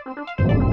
Syvalion.